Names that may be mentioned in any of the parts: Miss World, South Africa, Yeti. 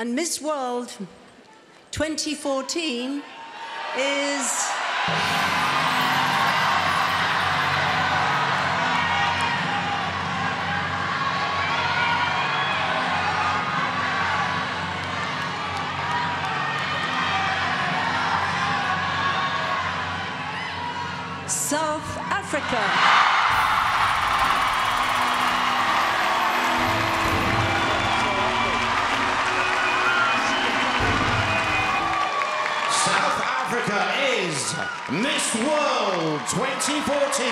And Miss World 2014 is... South Africa. Is Miss World 2014.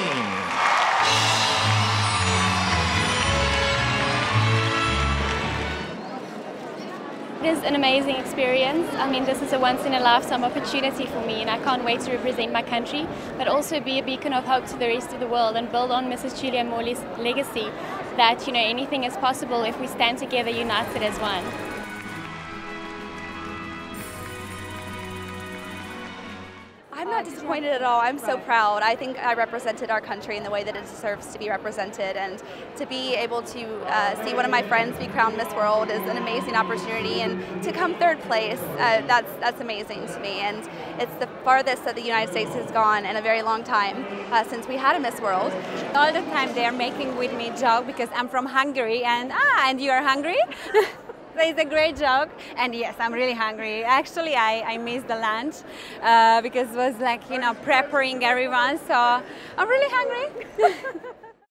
It is an amazing experience. I mean, this is a once-in-a-lifetime opportunity for me, and I can't wait to represent my country, but also be a beacon of hope to the rest of the world and build on Mrs. Julia Morley's legacy that, you know, anything is possible if we stand together, united as one. I'm not disappointed at all. I'm so proud. I think I represented our country in the way that it deserves to be represented, and to be able to see one of my friends be crowned Miss World is an amazing opportunity, and to come third place, that's amazing to me. And it's the farthest that the United States has gone in a very long time since we had a Miss World. All the time they are making with me joke because I'm from Hungary, and and you are hungry? It's a great joke, and yes, I'm really hungry. Actually, I missed the lunch because it was like, you know, preparing everyone, so I'm really hungry.